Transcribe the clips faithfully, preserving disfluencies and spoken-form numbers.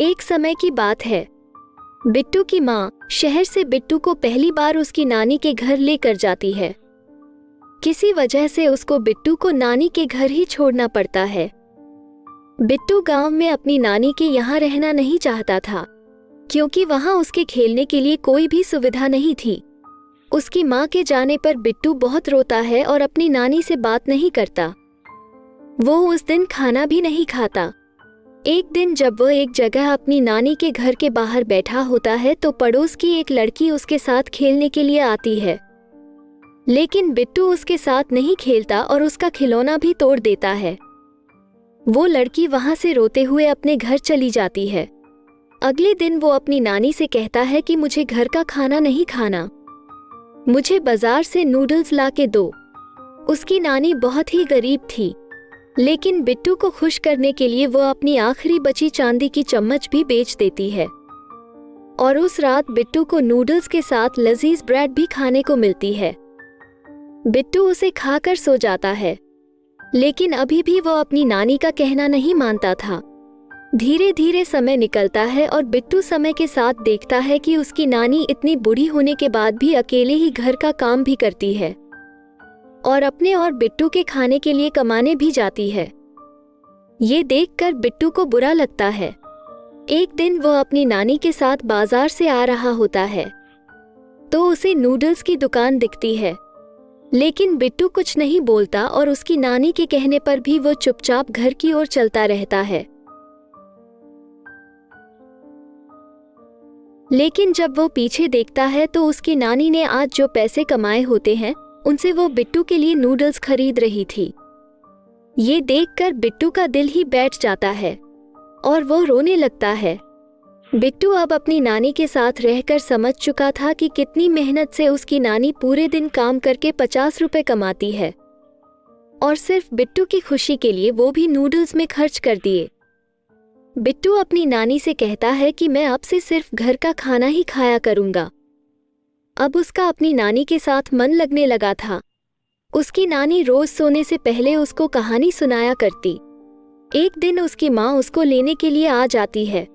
एक समय की बात है, बिट्टू की माँ शहर से बिट्टू को पहली बार उसकी नानी के घर लेकर जाती है। किसी वजह से उसको बिट्टू को नानी के घर ही छोड़ना पड़ता है। बिट्टू गांव में अपनी नानी के यहाँ रहना नहीं चाहता था क्योंकि वहाँ उसके खेलने के लिए कोई भी सुविधा नहीं थी। उसकी माँ के जाने पर बिट्टू बहुत रोता है और अपनी नानी से बात नहीं करता। वो उस दिन खाना भी नहीं खाता। एक दिन जब वह एक जगह अपनी नानी के घर के बाहर बैठा होता है तो पड़ोस की एक लड़की उसके साथ खेलने के लिए आती है, लेकिन बिट्टू उसके साथ नहीं खेलता और उसका खिलौना भी तोड़ देता है। वो लड़की वहां से रोते हुए अपने घर चली जाती है। अगले दिन वो अपनी नानी से कहता है कि मुझे घर का खाना नहीं खाना, मुझे बाजार से नूडल्स ला के दो। उसकी नानी बहुत ही गरीब थी, लेकिन बिट्टू को खुश करने के लिए वो अपनी आखिरी बची चांदी की चम्मच भी बेच देती है और उस रात बिट्टू को नूडल्स के साथ लजीज ब्रेड भी खाने को मिलती है। बिट्टू उसे खाकर सो जाता है, लेकिन अभी भी वो अपनी नानी का कहना नहीं मानता था। धीरे धीरे समय निकलता है और बिट्टू समय के साथ देखता है कि उसकी नानी इतनी बूढ़ी होने के बाद भी अकेले ही घर का काम भी करती है और अपने और बिट्टू के खाने के लिए कमाने भी जाती है। ये देखकर बिट्टू को बुरा लगता है। एक दिन वो अपनी नानी के साथ बाजार से आ रहा होता है तो उसे नूडल्स की दुकान दिखती है, लेकिन बिट्टू कुछ नहीं बोलता और उसकी नानी के कहने पर भी वो चुपचाप घर की ओर चलता रहता है। लेकिन जब वो पीछे देखता है तो उसकी नानी ने आज जो पैसे कमाए होते हैं उनसे वो बिट्टू के लिए नूडल्स खरीद रही थी। ये देखकर बिट्टू का दिल ही बैठ जाता है और वो रोने लगता है। बिट्टू अब अपनी नानी के साथ रहकर समझ चुका था कि कितनी मेहनत से उसकी नानी पूरे दिन काम करके पचास रुपए कमाती है और सिर्फ बिट्टू की खुशी के लिए वो भी नूडल्स में खर्च कर दिए। बिट्टू अपनी नानी से कहता है कि मैं अब से सिर्फ घर का खाना ही खाया करूँगा। अब उसका अपनी नानी के साथ मन लगने लगा था। उसकी नानी रोज सोने से पहले उसको कहानी सुनाया करती। एक दिन उसकी माँ उसको लेने के लिए आ जाती है,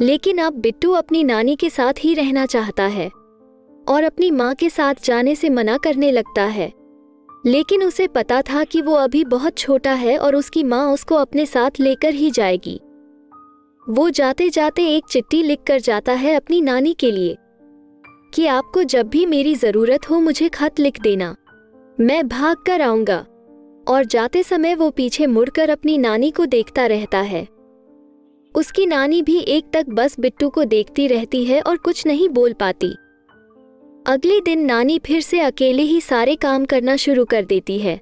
लेकिन अब बिट्टू अपनी नानी के साथ ही रहना चाहता है और अपनी माँ के साथ जाने से मना करने लगता है। लेकिन उसे पता था कि वो अभी बहुत छोटा है और उसकी माँ उसको अपने साथ लेकर ही जाएगी। वो जाते जाते एक चिट्ठी लिख कर जाता है अपनी नानी के लिए कि आपको जब भी मेरी ज़रूरत हो मुझे खत लिख देना, मैं भाग कर आऊँगा। और जाते समय वो पीछे मुड़कर अपनी नानी को देखता रहता है। उसकी नानी भी एक तक बस बिट्टू को देखती रहती है और कुछ नहीं बोल पाती। अगले दिन नानी फिर से अकेले ही सारे काम करना शुरू कर देती है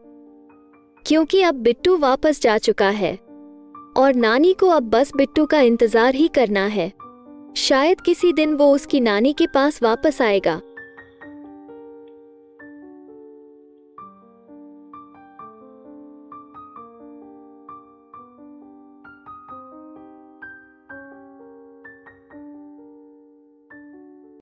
क्योंकि अब बिट्टू वापस जा चुका है और नानी को अब बस बिट्टू का इंतज़ार ही करना है। शायद किसी दिन वो उसकी नानी के पास वापस आएगा।